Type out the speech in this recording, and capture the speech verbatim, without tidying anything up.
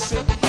accept.